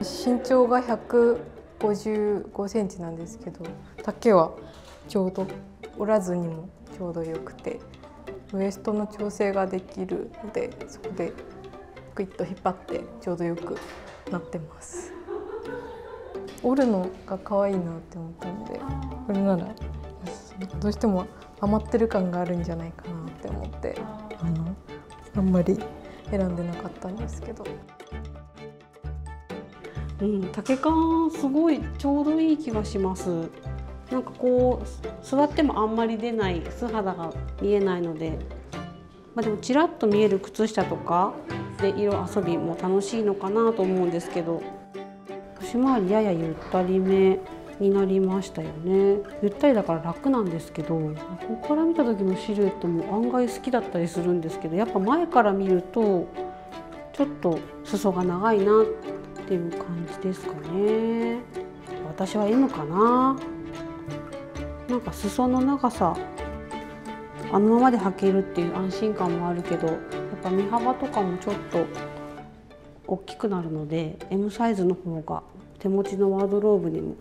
身長が155センチなんですけど、丈はちょうど折らずにもちょうどよくて、ウエストの調整ができるので、そこでクイッと引っ張ってちょうどよくなってます。折るのが可愛いなって思ったので、これならどうしても余ってる感があるんじゃないかなって思って、あんまり選んでなかったんですけど、丈感すごいちょうどいい気がします。なんかこう座ってもあんまり出ない、素肌が見えないので、でもちらっと見える靴下とかで色遊びも楽しいのかなと思うんですけど、腰回りややゆったりめになりましたよね。ゆったりだから楽なんですけど、ここから見た時のシルエットも案外好きだったりするんですけど、やっぱ前から見るとちょっと裾が長いなっていう感じですかね。私は M かな。なんか裾の長さあのままで履けるっていう安心感もあるけど、やっぱ身幅とかもちょっと大きくなるので M サイズの方が手持ちのワードローブにも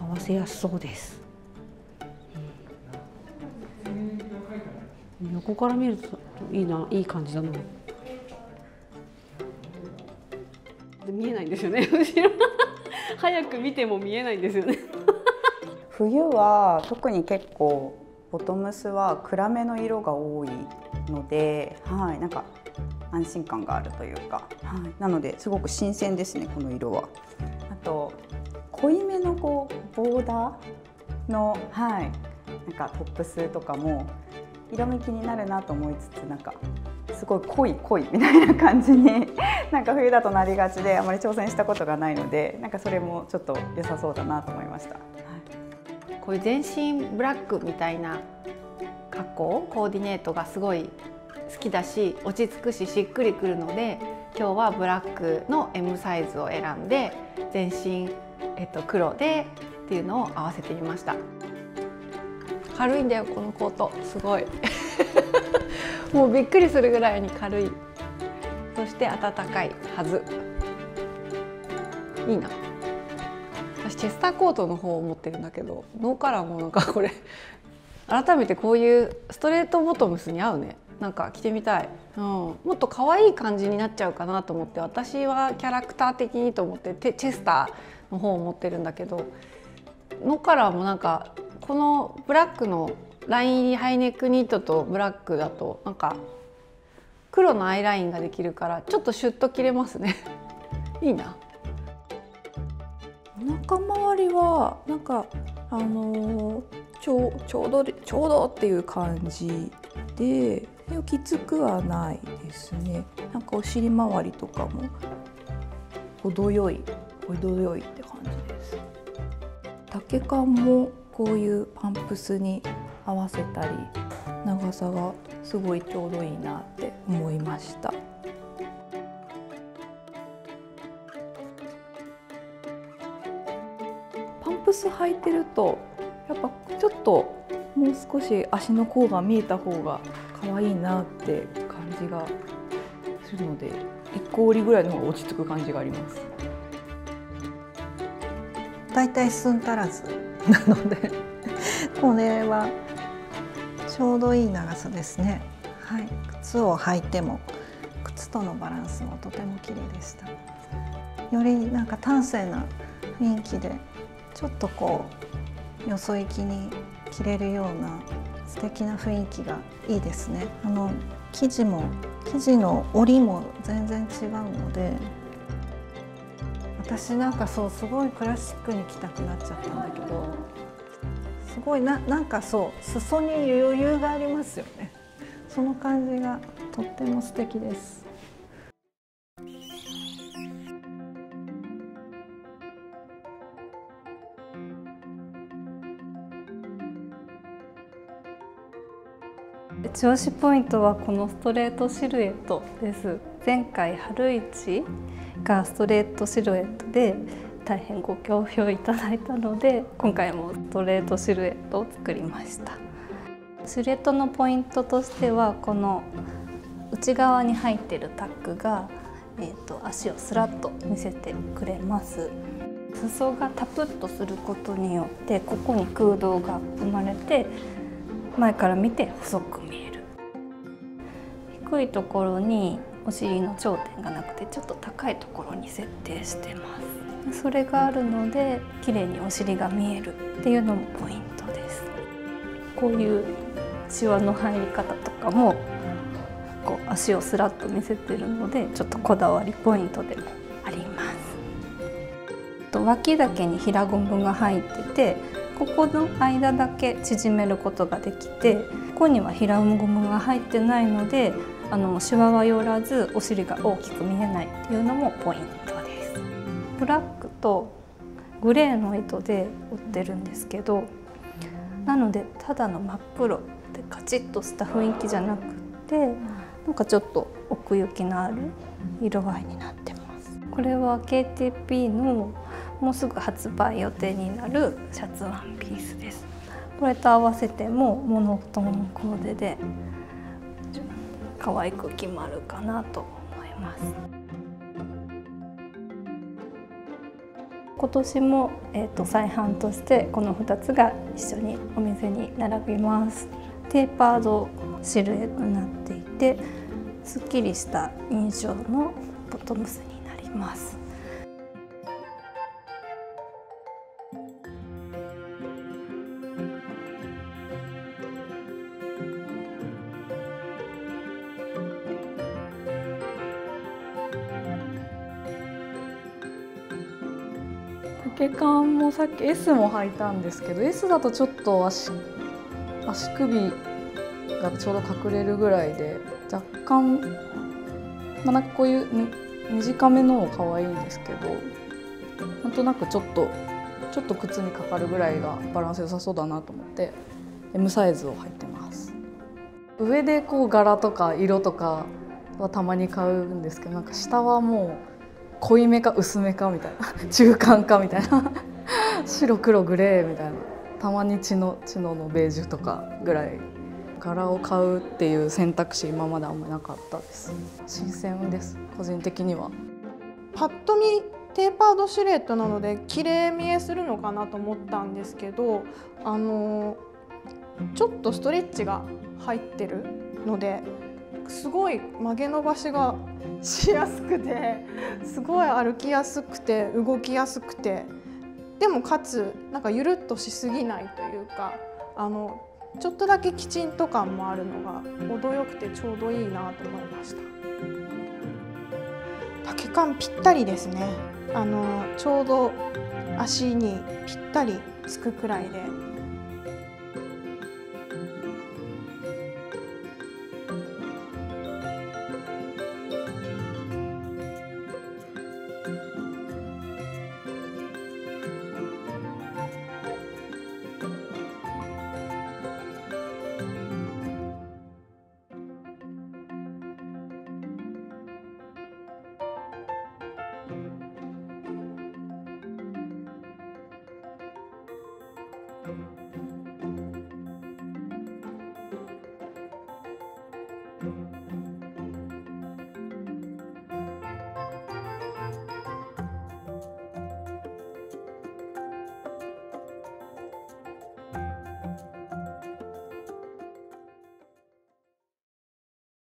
合わせやすそうです。横から見るといいな、いい感じだな。見えないんですよね。後ろ早く見ても見えないんですよね。冬は特に結構ボトムスは暗めの色が多いので、なんか安心感があるというか、なのですごく新鮮ですね、この色は。あと濃いめのこうボーダーの、なんかトップスとかも色味気になるなと思いつつ、なんかすごい濃いみたいな感じになんか冬だとなりがちで、あまり挑戦したことがないので、なんかそれもちょっと良さそうだなと思いました。こういう全身ブラックみたいな格好コーディネートがすごい好きだし、落ち着くししっくりくるので、今日はブラックの M サイズを選んで全身黒でっていうのを合わせてみました。軽いんだよこのコート、すごいもうびっくりするぐらいに軽い、そして暖かいはず。いいな。私チェスターコートの方を持ってるんだけど、ノーカラーもなんかこれ改めてこういうストレートボトムスに合うね。なんか着てみたい、もっと可愛い感じになっちゃうかなと思って、私はキャラクター的にと思ってチェスターの方を持ってるんだけど、ノーカラーもなんかこのブラックのライン入りハイネックニットとブラックだと、なんか黒のアイラインができるからちょっとシュッと着れますねいいな。お腹周りはなんかちょうどっていう感じで、きつくはないですね。なんかお尻周りとかも程よいって感じです。丈感もこういうパンプスに合わせたり、長さがすごいちょうどいいなって思いました。パンプス履いてるとやっぱちょっともう少し足の甲が見えた方が可愛いなって感じがするので、1個折りぐらいの方が落ち着く感じがあります。大体寸足らずなのでこれはちょうどいい長さですね。靴を履いても靴とのバランスもとても綺麗でした。よりなんか端正な雰囲気で、ちょっとこうよそ行きに着れるような素敵な雰囲気がいいですね。生地の織りも全然違うので、私なんかそうすごいクラシックに着たくなっちゃったんだけど、すごいなんかそう裾に余裕がありますよね。その感じがとっても素敵です。調子ポイントはこのストレートシルエットです。前回春市がストレートシルエットで大変ご好評いただいたので、今回もストレートシルエットを作りました。シルエットのポイントとしては、この内側に入っているタックが足をスラッと見せてくれます。裾がタプッとすることによってここに空洞が生まれて前から見て細く見える。低いところにお尻の頂点がなくてちょっと高いところに設定してます。それがあるので綺麗にお尻が見えるっていうのもポイントです。こういうシワの入り方とかもこう足をスラッと見せてるのでちょっとこだわりポイントでもあります。脇だけに平ゴムが入っててここの間だけ縮めることができて、ここには平ゴムが入ってないのでシワは寄らずお尻が大きく見えないっていうのもポイントです。ブラックとグレーの糸で織ってるんですけど、なのでただの真っ黒でカチッとした雰囲気じゃなくてなんかちょっと奥行きのある色合いになってます。これは KTP のもうすぐ発売予定になるシャツワンピースです。これと合わせてもモノトーンコーデで可愛く決まるかなと思います。今年も、再販としてこの2つが一緒にお店に並びます。テーパードシルエットになっていてすっきりした印象のボトムスになります。丈感もさっき S も履いたんですけど S だとちょっと足首がちょうど隠れるぐらいで若干、なんかこういう短めのも可愛いんですけどなんとなくちょっと靴にかかるぐらいがバランス良さそうだなと思って M サイズを履いてます。上でこう柄とか色とかはたまに買うんですけどなんか下はもう濃いめか薄めかみたいな中間かみたいな白黒グレーみたいなたまにチノのベージュとかぐらい柄を買うっていう選択肢今まであんまりなかったです。新鮮です個人的には。パッと見テーパードシルエットなので綺麗見えするのかなと思ったんですけどちょっとストレッチが入ってるのですごい曲げ伸ばしがしやすくてすごい歩きやすくて動きやすくてでもかつなんかゆるっとしすぎないというかちょっとだけきちんと感もあるのが程よくてちょうどいいなと思いました。丈感ぴったりですねちょうど足にぴったりつくくらいで。